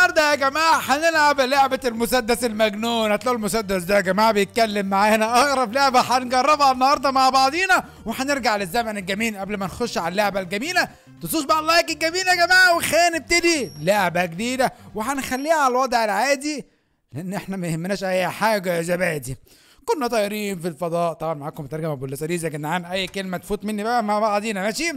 النهارده يا جماعه هنلعب لعبه المسدس المجنون. هتلاقوا المسدس ده يا جماعه بيتكلم معانا. اغرب لعبه هنجربها النهارده مع بعضينا، وهنرجع للزمن الجميل قبل ما نخش على اللعبه الجميله. متنسوش بقى اللايك الجميل يا جماعه، وخلينا نبتدي لعبه جديده وهنخليها على الوضع العادي لان احنا ما يهمناش اي حاجه يا زبادي. كنا طايرين في الفضاء. طبعا معاكم ترجمه بوليساريز يا جدعان، اي كلمه تفوت مني بقى مع بعضينا ماشي.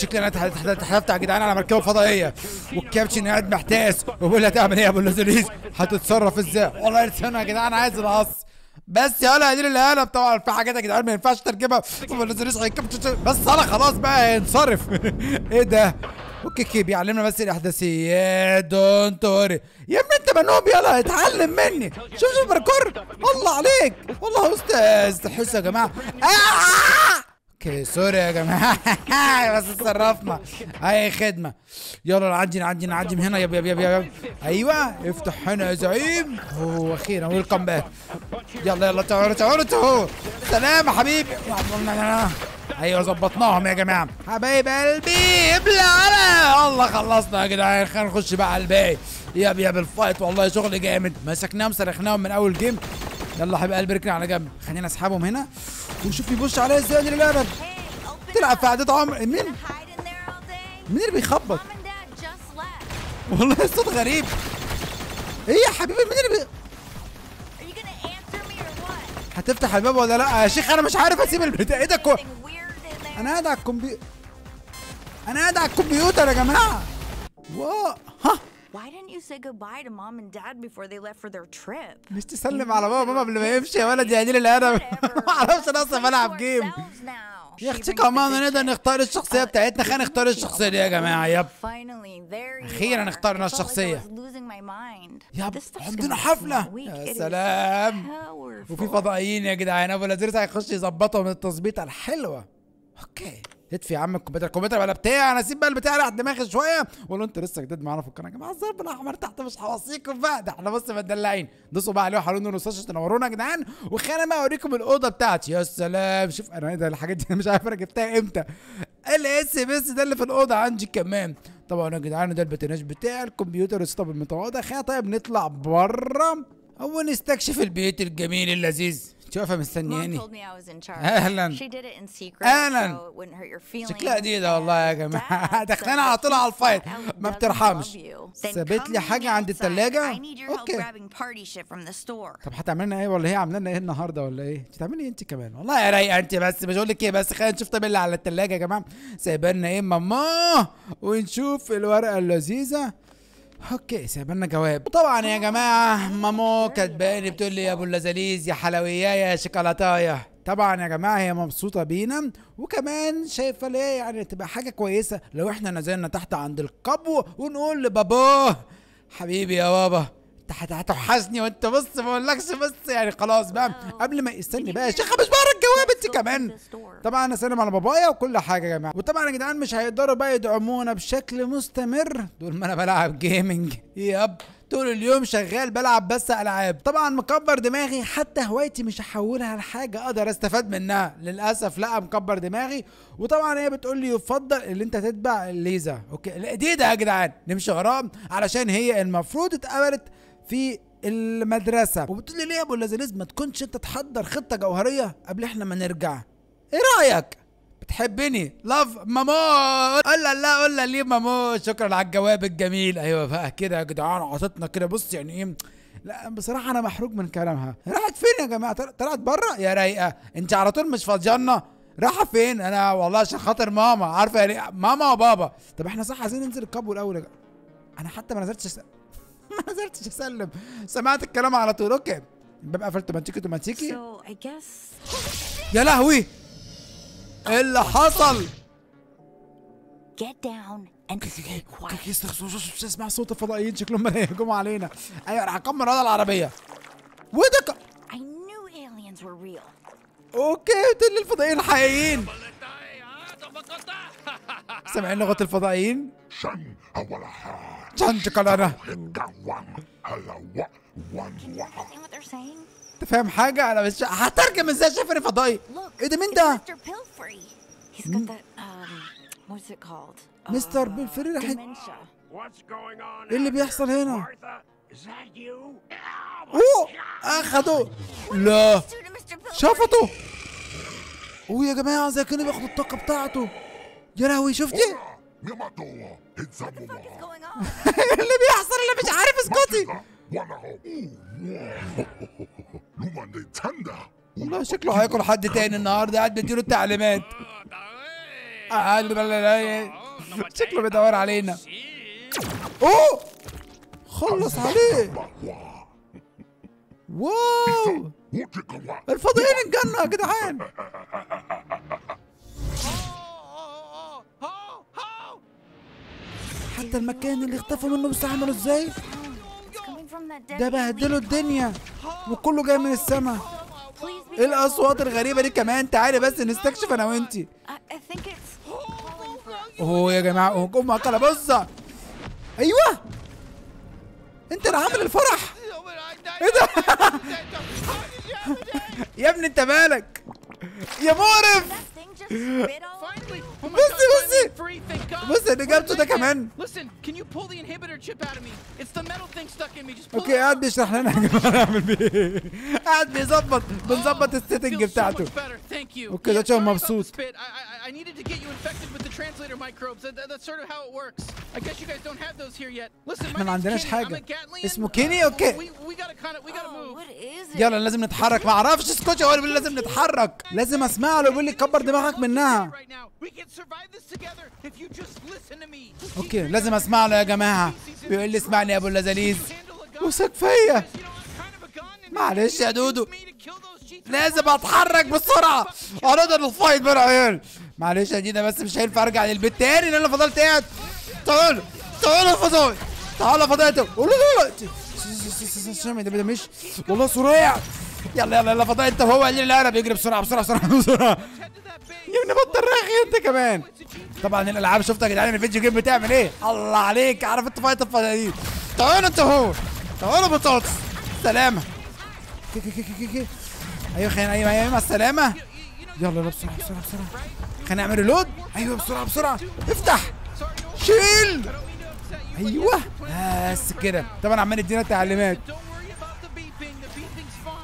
شكلي انا اتحدفت يا جدعان على مركبه فضائيه، والكابتن قاعد محتاس وبيقول لي هتعمل ايه يا بوليساريز؟ هتتصرف ازاي؟ والله لسانه يا جدعان عايز القص بس يا ولا هدير القلب. طبعا في حاجات يا جدعان ما ينفعش تركبها، بوليساريز هيكبتش بس انا خلاص بقى هينصرف. ايه ده؟ اوكي بيعلمنا بس الاحداثيات. دونت وري يا ابني انت منوب، يلا اتعلم مني. شوف الباركور، الله عليك، والله استاذ تحس يا جماعه. اوكي سوري يا جماعه بس اتصرفنا اي خدمه. يلا نعدي من هنا. يب ايوه افتح هنا يا زعيم. هو اخيرا ويلكم باك. يلا تعالوا سلام يا حبيبي. ايوه ظبطناهم يا جماعه حبايب قلبي. ابلع الله خلصنا يا جدعان. خلينا نخش بقى على الباقي. يا بالفايت والله شغل جامد. مسكناهم صرخناهم من اول جيم. يلا حبايب قلبي ركن على جنب. خلينا اسحبهم هنا ونشوف يبص عليا ازاي دي اللعبه. تلعب في عدد عمر مين اللي بيخبط؟ والله الصوت غريب. ايه يا حبيبي مين اللي هتفتح الباب ولا لا يا شيخ؟ انا مش عارف اسيب البتاع. ايه ده؟ انا قاعد على الكمبيوتر يا جماعه. واو ها Why didn't you say goodbye to mom and dad before they left for their trip? مش تسلم على بابا وماما قبل ما يمشي يا ولد يا عديل الادب. ما اعرفش انا اصلا بلعب جيم يا اختي. كمان نقدر نختار الشخصيه بتاعتنا. خلينا نختار الشخصيه دي يا جماعه. يب اخيرا اخترنا الشخصيه. يب عندنا حفله. يا سلام وفي فضائيين يا جدعان. ابو لذيذ هيخش يظبطهم التظبيطه الحلوه. اوكي اطفي يا عم الكمبيوتر بقى بتاعي. انا اسيب بقى البتاع راح دماغي شويه. وقول له انتوا لسه جداد معانا في القناه يا جماعه. الظرف الاحمر تحت مش هوصيكم بقى، ده احنا بص مدلعين. دوسوا بقى عليه وحاولوا ما تنسوش تنورونا يا جدعان. وخلينا بقى اوريكم الاوضه بتاعتي. يا سلام شوف انا ايه ده الحاجات دي مش عارف انا جبتها امتى. الاس ام اس ده اللي في الاوضه عندي كمان. طبعا يا جدعان ده البتناج بتاع الكمبيوتر السطاب المتواضع. خلينا طيب نطلع بره ونستكشف البيت الجميل اللذيذ. شوفها مستنياني. اهلا شكلها جديدة والله يا جماعة. دخلنا على طول على الفايت ما بترحمش. سابت لي حاجة عند التلاجة. اوكي طب هتعمل لنا ايه ولا هي عاملة لنا ايه النهاردة ولا ايه؟ هتعمل لي انت كمان والله يا رايقة انت. بس مش هقول لك ايه، بس خلينا نشوف طب اللي على التلاجة يا جماعة سايبة لنا ايه ماما، ونشوف الورقة اللذيذة. اوكي سايبه لنا جواب. طبعا يا جماعه مامو كاتباني بتقول لي يا ابو اللذيذ يا حلويايه يا شيكولاتايه. طبعا يا جماعه هي مبسوطه بينا، وكمان شايفه ليه يعني تبقى حاجه كويسه لو احنا نزلنا تحت عند القبو ونقول لباباه حبيبي يا بابا انت هتوحشني. وانت بص ما اقولكش بس يعني خلاص بقى قبل ما يستني بقى يا شيخه مش بقرا الجواب انت كمان. طبعا انا سلم على بابايا وكل حاجه يا جماعه. وطبعا يا جدعان مش هيقدروا بقى يدعمونا بشكل مستمر دول ما انا بلعب جيمنج. ياب طول اليوم شغال بلعب بس العاب. طبعا مكبر دماغي حتى هوايتي مش هحولها لحاجه اقدر استفاد منها للاسف. لا مكبر دماغي. وطبعا هي بتقول لي يفضل اللي انت تتبع الليزا. اوكي الجديده يا جدعان نمشي وراها علشان هي المفروض اتقبلت في المدرسه. وبتقول لي ليه يا ابو اللذيذ ما تكونش انت تحضر خطه جوهريه قبل احنا ما نرجع؟ ايه رايك؟ بتحبني لاف مامو. قول لا ليه مامو. شكرا على الجواب الجميل. ايوه بقى كده يا جدعان عطتنا كده بص يعني ايه. لا بصراحه انا محروق من كلامها. راحت فين يا جماعه؟ طلعت بره يا رايقه انت على طول مش فاضيانا. راحه فين؟ انا والله عشان خاطر ماما عارفه يعني ماما وبابا. طب احنا صح عايزين ننزل الكابو الاول يا جماعه. انا حتى ما نزلتش اسلم، سمعت الكلام على طول. اوكي ببقى قفلت اوتوماتيكي. يا لهوي ايه اللي حصل؟ مش اسمع صوت الفضائيين شكلهم هيهجموا علينا. ايوه انا هكمل هذا العربيه. وده اوكي دول الفضائيين الحقيقيين. سامعين لغه الفضائيين؟ انت فاهم حاجه؟ انا مش هترجم ازاي شايفني فضائي. ايه ده مين ده؟ مستر بيلفري راح ايه اللي بيحصل هنا؟ اوه اخدوه. لا شفته. اوه يا جماعه زي كانوا بياخدوا الطاقه بتاعته. يا لهوي شفتي؟ اللي بيحصل اللي مش عارف اسكتي. والله شكله هياكل حد تاني النهارده، قاعد بيديله التعليمات. شكله بيدور علينا. اوه خلص عليه. واو الفضائيين الجنه يا جدعان. حتى المكان اللي اختفوا منه بس عملوا ازاي؟ ده بهدلوا الدنيا وكله جاي من السما. ايه الاصوات الغريبه دي كمان؟ تعالي بس نستكشف انا وانتي. اوه يا جماعه اوه امها كلابوزه. ايوه انت اللي عامل الفرح. ايه ده؟ يا ابني انت مالك يا مقرف؟ بصي بصي بصي اللي جابته ده كمان. اوكي قاعد بيشرح لنا يا جماعه نعمل ايه؟ قاعد بنظبط السيتنج بتاعته. اوكي ده شكله مبسوط. احنا ما عندناش حاجه اسمه كيني. اوكي يلا لازم نتحرك. ما اعرفش اسكتي. هو اللي لازم نتحرك. لازم اسمع له يقول لي كبر دماغك منها. اوكي لازم اسمع له يا جماعه. بيقول لي اسمعني يا ابو اللذاذيز وثق فيا. معلش يا دودو لازم اتحرك بسرعه. هنقدر نفايت بقى عيال. معلش يا دينا بس مش هينفع ارجع للبيت تاني اللي انا فضلت قاعد. تعالوا تعالوا يا فضايح، تعالوا يا فضايح. قولوا دلوقتي ده مش والله سريع. يلا يلا يلا فضايح انت وهو قال لي انا بيجري بسرعه بسرعه بسرعه بسرعه. يا ابني بطل رغي انت كمان. طبعا الالعاب شفتها يا جدعان الفيديو جيم بتعمل ايه؟ الله عليك عارف انت فايت الفضايح. تعالوا انت وهو تعالوا بطاطس سلامه. ايوه خلينا ايوه مع السلامه. يلا بسرعه بسرعه بسرعه. خلينا نعمل ريلود. ايوه بسرعه بسرعه. افتح شيل. ايوه بس كده. طبعا عمال يدينا تعليمات.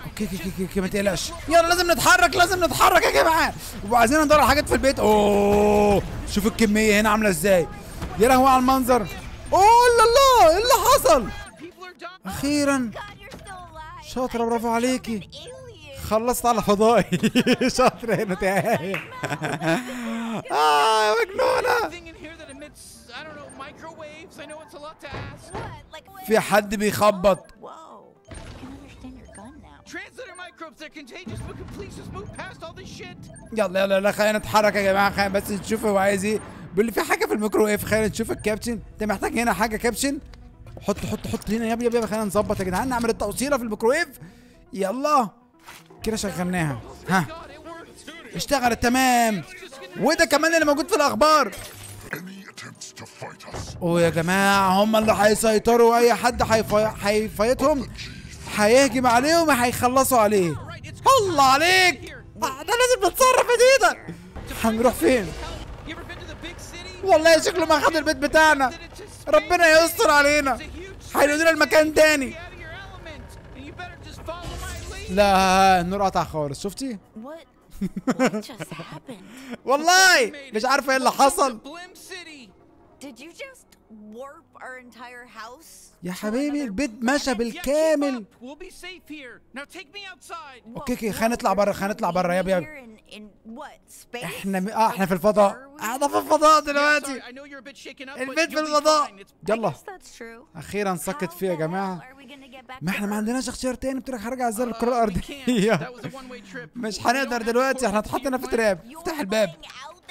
اوكي اوكي ما تقلقش. يلا لازم نتحرك لازم نتحرك يا جماعه. وعايزين ندور على حاجات في البيت. اوه شوف الكميه هنا عامله ازاي. يا لهوي على المنظر. اوه لا لا ايه اللي حصل؟ اخيرا شاطره برافو عليكي. خلصت على فضائي. شاطرة هنا تاهي. يا مجنونة. في حد بيخبط. يلا يلا يلا خلينا نتحرك يا جماعة. خلينا بس نشوف هو عايز ايه. بيقول لي في حاجة في الميكروويف. خلينا نشوف الكابشن. انت محتاج هنا حاجة كابشن. حط حط حط هنا يابا يابا. خلينا نظبط يا جدعان نعمل التقصيرة في الميكروويف. يلا كده شغلناها. ها اشتغلت تمام. وده كمان اللي موجود في الاخبار. اوه يا جماعه هم اللي هيسيطروا. اي حد هيفايتهم هيهجم عليهم هيخلصوا عليه. الله عليك ده لازم نتصرف يا ديدا. هنروح فين؟ والله شكله ما خد البيت بتاعنا. ربنا يستر علينا. هينودينا المكان تاني. لا النور قطع خالص شفتي؟ والله مش عارفه ايه اللي حصل. يا حبيبي البيت مشى بالكامل. اوكي اوكي خلينا نطلع بره خلينا نطلع بره يا بيبي. احنا في الفضاء. احنا في الفضاء دلوقتي. البيت في الفضاء. يلا اخيرا سقط فيه يا جماعه. ما احنا ما عندناش اختيار تاني. هرجع ازاي للكره الارضيه؟ مش هنقدر دلوقتي. احنا اتحطينا في تراب. افتح الباب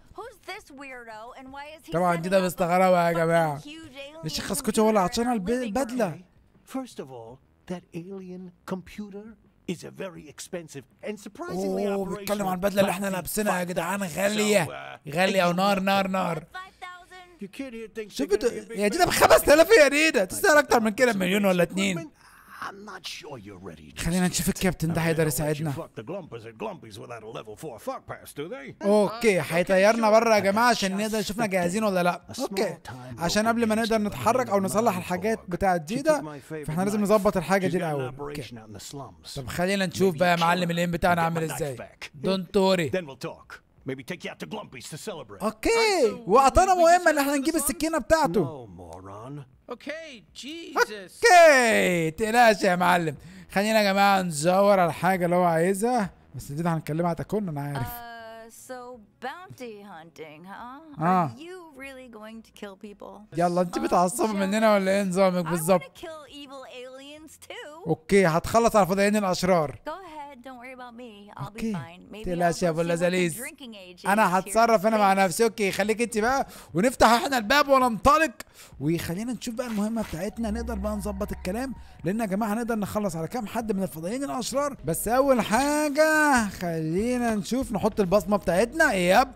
طبعا دي ده مستغربة يا جماعة. الشيخ اسكتوا ولا عطشانة البدلة. اوه بيتكلم عن البدلة اللي احنا لابسينها يا جدعان. غالية غالية ونار نار نار. شوف يا دي ده ب 5000. يا ريدة تستاهل أكتر من كده بمليون ولا 2. خلينا نشوف الكابتن ده هيقدر يساعدنا. اوكي هيطيرنا بره يا جماعه عشان نقدر نشوفنا جاهزين ولا لا. اوكي عشان قبل ما نقدر نتحرك او نصلح الحاجات بتاعه دي ده، فاحنا لازم نظبط الحاجه دي الاول. طب خلينا نشوف بقى يا معلم الام بتاعنا عامل ازاي. دونت وري. اوكي وعطانا مهمه ان احنا نجيب السكينه بتاعته. اوكي تقلقش يا معلم. خلينا يا جماعه ندور على الحاجه اللي هو عايزها، بس دي هنتكلمها تكون انا عارف. يلا انت بتعصبي مننا ولا ايه نظامك بالظبط؟ اوكي هتخلص على الفضائيين الاشرار. اوكي متقلقش يا ابو اللذاذيز، انا هتصرف انا مع نفسي. اوكي خليك انت بقى، ونفتح احنا الباب وننطلق، وخلينا نشوف بقى المهمه بتاعتنا نقدر بقى نظبط الكلام، لان يا جماعه هنقدر نخلص على كام حد من الفضائيين الاشرار. بس اول حاجه خلينا نشوف نحط البصمه بتاعتنا. يب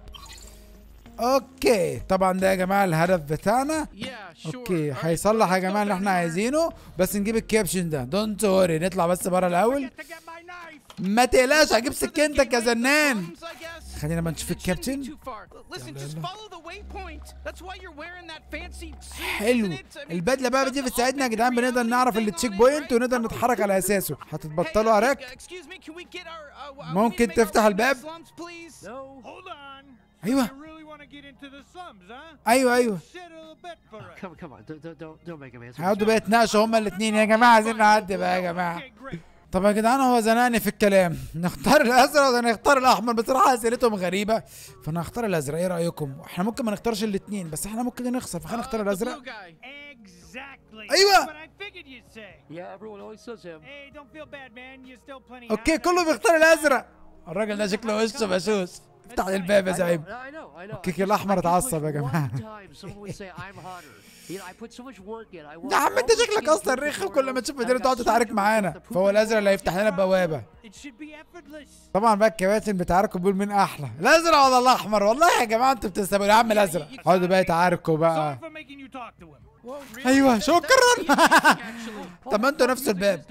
اوكي طبعا ده يا جماعه الهدف بتاعنا. اوكي هيصلح يا جماعه اللي احنا عايزينه، بس نجيب الكابشن ده دونت وري. نطلع بس بره الاول، ما تقلقش هجيب سكينتك يا زنان. خلينا بقى نشوف الكابتن. حلو البدله بقى دي بتساعدنا يا جدعان، بنقدر نعرف التشيك بوينت ونقدر نتحرك على اساسه. هتتبطلوا عراك؟ ممكن تفتح الباب؟ ايوه ايوه ايوه هيقعدوا بقى يتناقشوا هما الاثنين. يا جماعه عايزين نعدي بقى يا جماعه. طب يا جدعان هو زنقني في الكلام، نختار الازرق ولا نختار الاحمر؟ بصراحه اسئلتهم غريبه، فانا هختار الازرق. ايه رايكم؟ احنا ممكن ما نختارش الاثنين، بس احنا ممكن نخسر، فخلينا نختار الازرق. ايوه اوكي كله بيختار الازرق. الراجل ده شكله وشه بشوش. افتح لي الباب يا زعيم. اوكي الاحمر اتعصب يا جماعه. يا عم انت شكلك اصلا رخم، كل ما تشوف مدير تقعد تتعارك معانا، فهو الازرق اللي هيفتح لنا البوابه. طبعا بقى الكباتن بتعاركوا بيقول مين احلى، الازرق ولا الاحمر؟ والله يا جماعه انتوا بتستهبلوا. يا عم الازرق. اقعدوا بقى يتعاركوا بقى. ايوه شكرا. طب ما انتوا نفس الباب،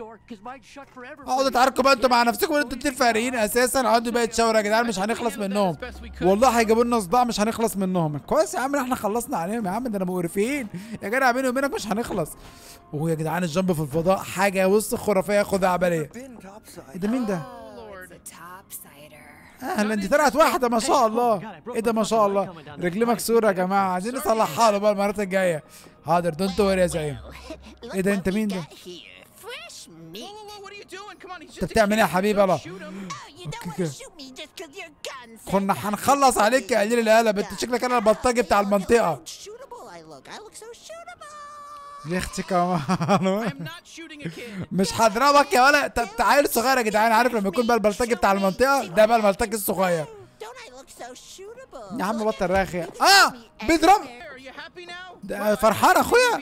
اقعدوا اتعاركوا بقى انتوا مع نفسكم، انتوا اتنين فقريين اساسا. اقعدوا بقى يتشاوروا يا جدعان، مش هنخلص منهم والله، هيجيبوا لنا صداع مش هنخلص منهم. كويس يا عم احنا خلصنا عليهم يا عم، ده انا مقرفين يا جدع بيني وبينك مش هنخلص. ويا جدعان الجنب في الفضاء حاجه وسط خرافيه خزعبليه. ايه ده مين ده؟ اهلا دي طلعت واحده ما شاء الله. ايه ده ما شاء الله، رجلي مكسوره يا جماعه، عايزين نصلحها له بقى المرات الجايه. حاضر دونت وري يا زعيم. ايه ده انت مين ده؟ انت بتعمل ايه يا حبيبي؟ يلا كنا هنخلص عليك يا قليل القلب، انت شكلك انا البلطجي بتاع المنطقه. ليه اختك يا ماما؟ مش هضربك يا ولا. طب عيل صغير يا جدعان، عارف لما يكون بقى البلطجي بتاع المنطقه ده بقى البلطجي الصغير. يا عم بطل رغي. بيضربني. ده فرحان اخويا.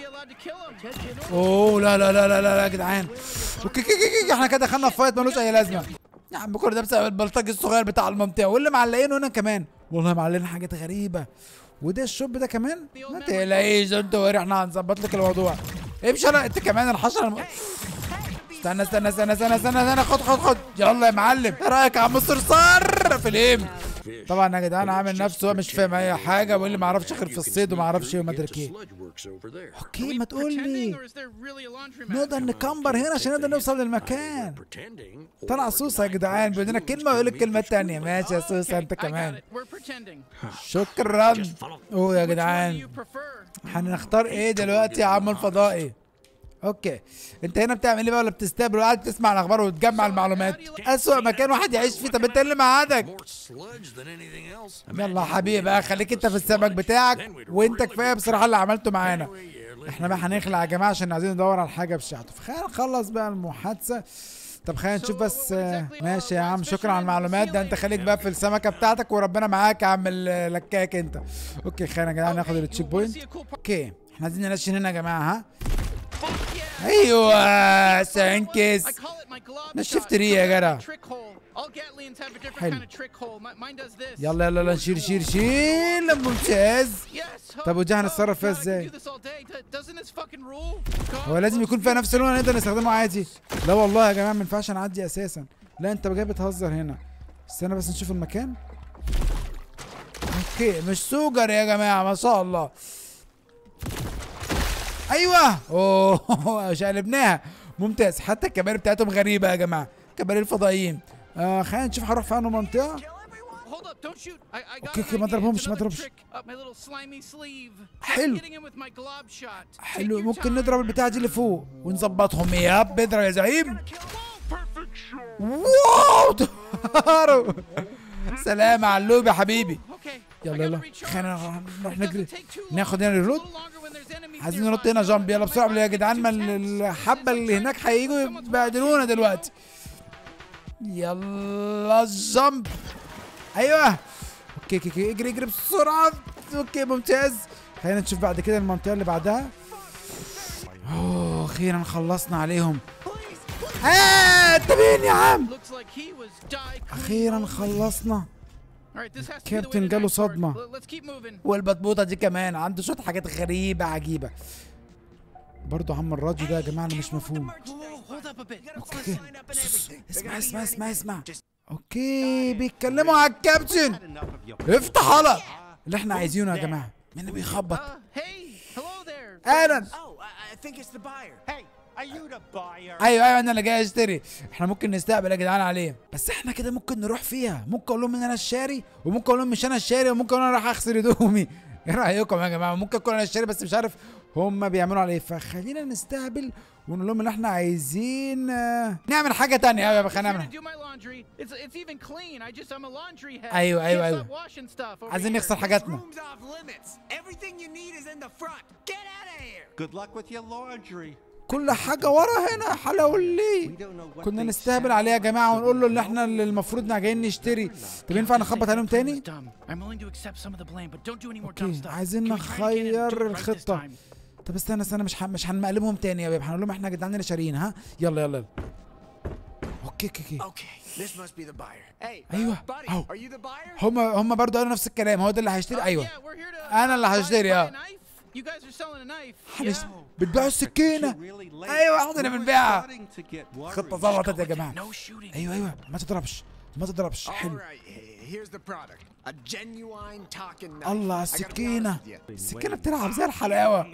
اوه لا لا لا لا لا يا جدعان. احنا كده دخلنا في فايت ملوش اي لازمه. يا عم كل ده بسبب البلطجي الصغير بتاع المنطقه، واللي معلقينه هنا كمان والله معلقين حاجات غريبه. وده الشوب ده كمان ما تقلقيش دونت وري، احنا هنظبط لك الموضوع. امشي انا انت كمان الحشره استنى استنى استنى استنى استنى خد خد خد. يلا يا معلم ايه رايك يا عم الصرصار في الايم؟ طبعا يا جدعان عامل نفسه مش فاهم اي حاجه، ويقول لي ما اعرفش غير في الصيد وما اعرفش ايه وما ادري ايه. اوكي ما تقول لي نقدر نكمبر هنا عشان نقدر نوصل للمكان. طلع سوسه يا جدعان، بيقول لنا كلمه ويقول لك كلمه ثانيه. ماشي يا سوسه انت كمان شكرا. اوه يا جدعان هنختار ايه دلوقتي يا عم الفضائي؟ اوكي انت هنا بتعمل ايه بقى؟ ولا بتستقبل وقاعد تسمع الاخبار وتجمع المعلومات؟ اسوأ مكان واحد يعيش فيه. طب انت اللي ميعادك. يلا حبيبي بقى خليك انت في السمك بتاعك، وانت كفايه بصراحه اللي عملته معانا. احنا بقى هنخلع يا جماعه عشان عايزين ندور على الحاجه بشاعته، فخلينا نخلص بقى المحادثه. طب خلينا نشوف بس. ماشي يا عم شكرا على المعلومات، ده انت خليك بقى في السمكه بتاعتك وربنا معاك يا عم اللكاك انت. اوكي خلينا يا جدعان ناخد التشيك بوينت. اوكي احنا عايزين ننشن هنا يا جماعه. ها ايوه سانكس نشفت ريه يا جدع. حلو يلا يلا يلا نشيل شيل شيل ممتاز. طب ودي هنتصرف فيها ازاي؟ هو لازم يكون فيها نفس اللون نقدر نستخدمه عادي؟ لا والله يا جماعه ما ينفعش نعدي اساسا. لا انت جاي بتهزر هنا. استنى بس نشوف المكان. اوكي مش سوجر يا جماعه ما شاء الله. ايوه اوه شقلبناها ممتاز. حتى الكباري بتاعتهم غريبه يا جماعه، كباري الفضائيين. خلينا نشوف هروح في انهي منطقه. اوكي ما اضربهمش ما اضربش. حلو حلو ممكن نضرب البتاعه دي اللي فوق ونظبطهم. ياب اضرب يا زعيم. واو طاروا. سلام على اللوب يا حبيبي. يلا يلا خلينا نروح نجري ناخد هنا الرود. عايزين ننط هنا جامب. يلا بسرعه يا جدعان، ما الحبه اللي هناك هييجوا يبهدلونا دلوقتي. يلا الجامب. ايوه اوكي اوكي اجري اجري بسرعه. اوكي ممتاز. خلينا نشوف بعد كده المنطقه اللي بعدها. اوه اخيرا خلصنا عليهم. انت مين يا عم؟ اخيرا خلصنا. كابتن جاله صدمه، والبطبوطه دي كمان عنده شويه حاجات غريبه عجيبه برضه. عم الراديو ده يا جماعه انا مش مفهوم. اوكي اسمع اسمع اسمع اسمع. اوكي بيتكلموا على الكابتن. افتح حلقة اللي احنا عايزينه يا جماعه. مين اللي بيخبط؟ اهلا. ايوه انا اللي جاي اشتري. احنا ممكن نستقبل يا جدعان عليه، بس احنا كده ممكن نروح فيها. ممكن اقول لهم ان انا الشاري، وممكن اقول لهم مش انا الشاري، وممكن انا راح اغسل هدومي. ايه رايكم يا جماعه؟ ممكن اكون انا الشاري بس مش عارف هم بيعملوا على ايه. فخلينا نستقبل ونقول لهم ان احنا عايزين نعمل حاجه ثانيه. ايوه خلينا نعمل. ايوه ايوه ايوه عايزين نغسل حاجاتنا. كل حاجه ورا هنا. حلو ليه كنا نستهبل عليه يا جماعه ونقول له ان احنا اللي المفروض جايين نشتري. طب ينفع نخبط عليهم تاني؟ اوكي عايزين نغير الخطه. طب استنى استنى مش هنقلبهم تاني يا بيب. هنقول لهم احنا يا جدعان اللي شاريين. ها يلا يلا يلا. اوكي اوكي اوكي ايوه اهو. هم برضه قالوا نفس الكلام. هو ده اللي هيشتري. ايوه انا اللي هشتري. اه بتبيعوا السكينه. ايوه احنا بنبيعها. خطه ظبطت يا جماعه. ايوه ايوه ما تضربش ما تضربش. حلو. الله على السكينه. السكينه بتلعب زي الحلاوه.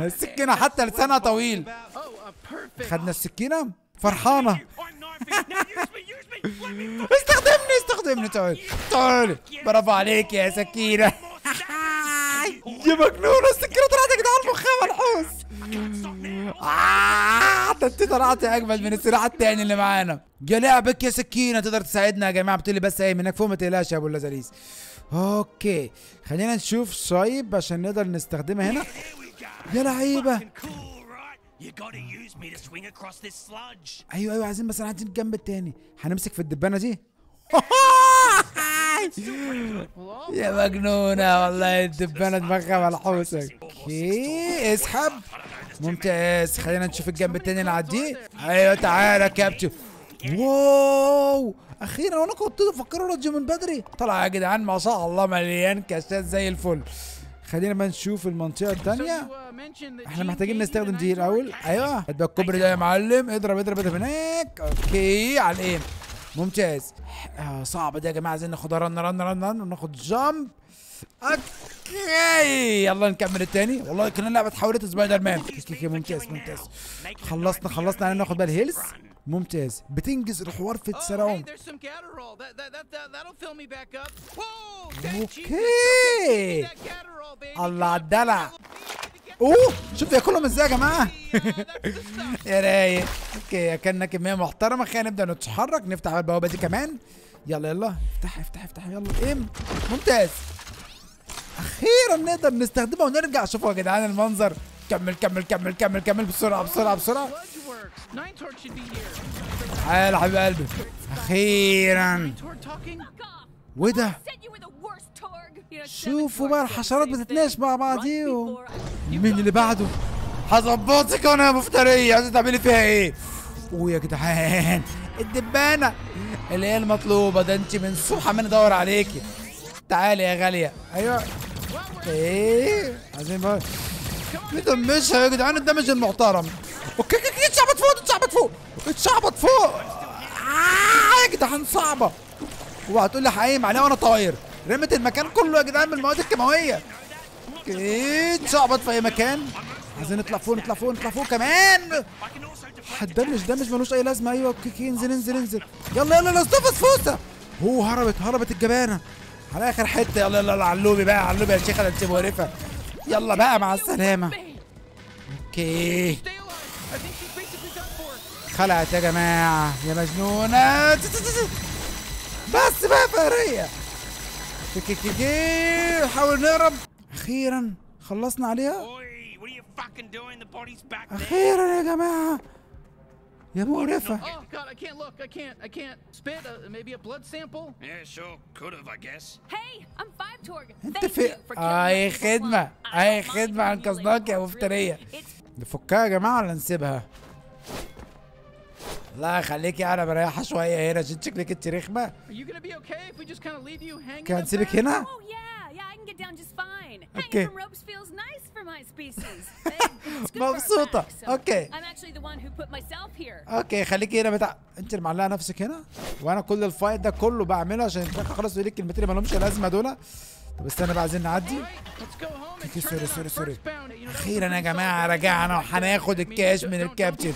السكينه حتى لسانها طويل. خدنا السكينه فرحانه. استخدمني استخدمني. تعالي تعالي. برافو عليك يا سكينه. يا مجنون السكينه طلعت يا جدعان مخها منحوس. ده انت طلعت اجمل من السلاح التاني اللي معانا. يا لعبك يا سكينه. تقدر تساعدنا يا جماعه. بتقولي بس ايه منك فوق. ما تقلقش يا ابو اللذيذ. اوكي خلينا نشوف صايب عشان نقدر نستخدمها هنا. يا لعيبه. ايوه ايوه عايزين مثلا عايزين الجنب التاني. هنمسك في الدبانه دي. يا مجنونه والله الدبانه دماغها ملحوسك. اوكي اسحب ممتاز. خلينا نشوف الجنب التاني اللي عديه. ايوه تعالى يا كابتن. واو اخيرا. وانا كنت بفكر راديو من بدري. طلع يا جدعان ما شاء الله مليان كاسات زي الفل. خلينا بقى نشوف المنطقه الثانيه. احنا محتاجين نستخدم دي الاول. ايوه هات بقى الكوبري ده يا معلم. اضرب اضرب اضرب هناك. اوكي على الايم ممتاز. صعب ده يا جماعه. عايزين ناخد رن رن رن رن وناخد جامب. اوكي يلا نكمل التاني. والله كنا لعبه اتحولت سبايدر مان. ممتاز ممتاز. خلصنا خلصنا. عايزين ناخد بقى الهيلز. ممتاز بتنجز الحوار في التسارع. اوكي الله على الدلع. اوه شوف ياكلهم ازاي يا جماعه. يا رايق. اوكي اكلنا كميه محترمه. خلينا نبدا نتحرك. نفتح البوابه دي كمان. يلا يلا افتح افتح افتح. يلا ام ممتاز. اخيرا نقدر نستخدمها ونرجع. شوفوا يا جدعان المنظر. كمل كمل كمل كمل كمل بسرعه بسرعه بسرعه. تعالى يا حبيب قلبي اخيرا. وايه ده؟ شوفوا بقى الحشرات بتتناقش مع بعضيهم. مين اللي بعده؟ هظبطك انا يا مفتريه. عايزه تعملي فيها ايه؟ ويا جدعان الدبانه اللي هي المطلوبه. ده انت من الصبح عمال ادور عليكي. تعالي يا غاليه. ايوه ايه عايزين بقى نطمشها يا جدعان. الدمج المحترم. اوكي اتشعبط فوق اتشعبط فوق اتشعبط فوق. يا جدعان صعبه. اوعى تقول لي هقيم عليها وانا طاير. رمت المكان كله يا جدعان بالمواد الكيماويه. اوكي اتشعبط في اي مكان. عايزين نطلع فوق نطلع فوق نطلع فوق كمان. هتدمج دمج ملوش اي لازمه. ايوه اوكي انزل انزل انزل. يلا يلا يلا اصطفى فوسه. هو هربت هربت الجبانه على اخر حته. يلا يلا يلا علوبي بقى علوبي يا شيخ. انا انت مقرفه. يلا بقى مع السلامه. اوكي خلعت يا جماعه يا مجنونه، بس بقى فقريه. نحاول نهرب. اخيرا خلصنا عليها، اخيرا يا جماعه يا مقرفة. انت في اي خدمة، اي خدمة انقذناك يا مفترية. نفكها يا جماعة ولا نسيبها؟ لا خليكي انا بريحها شوية هنا عشان شكلك انت رخمة. كان نسيبك هنا؟ اوكي. مبسوطة. اوكي. اوكي خليكي هنا بتاع، انت اللي معلقة نفسك هنا، وانا كل الفايت ده كله بعمله عشان اخلص ويقول لك الكلمتين اللي مالهمش لازمة دول. طب استنى بقى عايزين نعدي. سوري سوري سوري. اخيرا يا جماعة رجعنا وهناخد الكاش من الكابتن.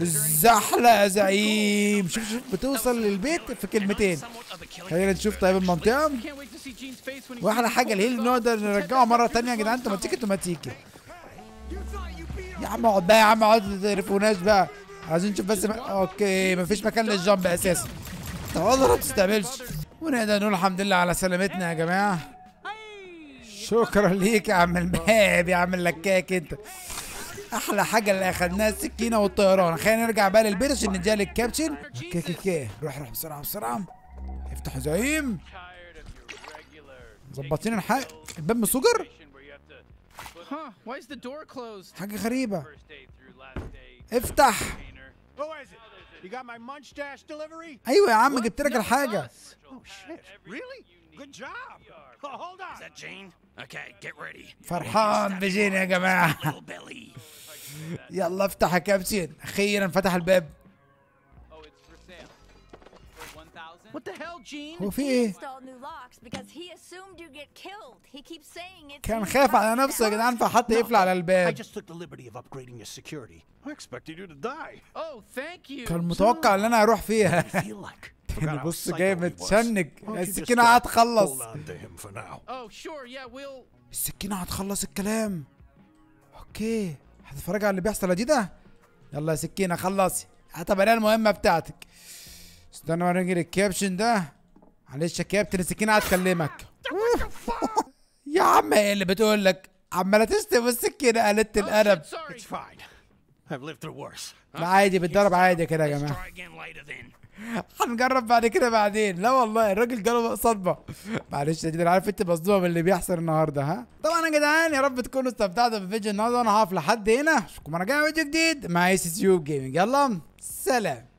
الزحلة يا زعيم. شوف شوف بتوصل للبيت في كلمتين. خلينا نشوف طيب المنطقة. واحلى حاجة الهيل نقدر نرجعه مرة تانية يا جدعان. انتوا ما تيجي يا عم اقعد بقى، يا عم اقعد ما تقرفوناش بقى. عايزين نشوف بس اوكي مفيش مكان للجنب اساسا. تقعدوا ما تستقبلش. ونقدر نقول الحمد لله على سلامتنا يا جماعة. شكرا ليك يا عم المهاب يا عم اللكاك انت. احلى حاجة اللي اخدناها السكينة والطيران. خلينا نرجع بقى للبيت عشان نديها للكابتن. اوكي روح روح بسرعة بسرعة. افتحوا زعيم. مظبطين الحق، الباب مسجر؟ حاجة غريبة. افتح. ايوه يا عم جبت لك الحاجة. فرحان بجين يا جماعة. يلا افتح يا كابتن، اخيرا فتح الباب. هو في ايه؟ كان خايف على نفسه يا جدعان فحط يقفل على الباب. كان متوقع ان انا هروح فيها. يعني بص جاي متشنج، السكينة هتخلص. السكينة هتخلص الكلام. اوكي هتتفرج على اللي بيحصل دي ده. يلا يا سكينة خلصي، هتبقى المهمة بتاعتك. استنى وريني الكابشن ده. معلش يا كابتن السكينة هتكلمك. يا عم ايه اللي بتقول لك؟ عمالة تشتم السكينة قالت القلب. لا عادي بتضرب عادي كده يا جماعة. هنجرب بعد كده بعدين. لا والله الراجل جاله صدمة. معلش يا جدعان عارف انت مصدومة من اللي بيحصل النهارده. ها طبعا يا جدعان يا رب تكونوا استمتعتوا بالفيديو النهارده، وانا هقف لحد هنا اشوفكم انا جاي فيديو جديد مع اس اس يو جيمنج. يلا سلام.